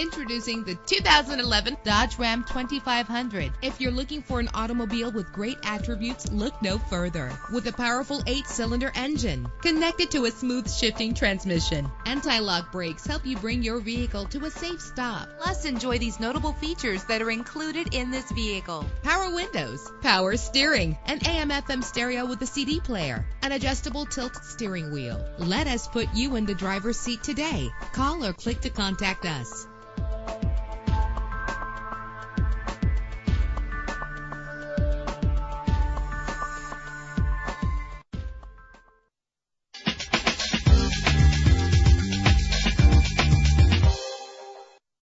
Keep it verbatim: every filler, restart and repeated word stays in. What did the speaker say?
Introducing the two thousand eleven Dodge Ram twenty-five hundred. If you're looking for an automobile with great attributes, look no further. With a powerful eight-cylinder engine connected to a smooth shifting transmission, anti-lock brakes help you bring your vehicle to a safe stop. Plus, enjoy these notable features that are included in this vehicle: power windows, power steering, an A M F M stereo with a C D player, an adjustable tilt steering wheel. Let us put you in the driver's seat today. Call or click to contact us.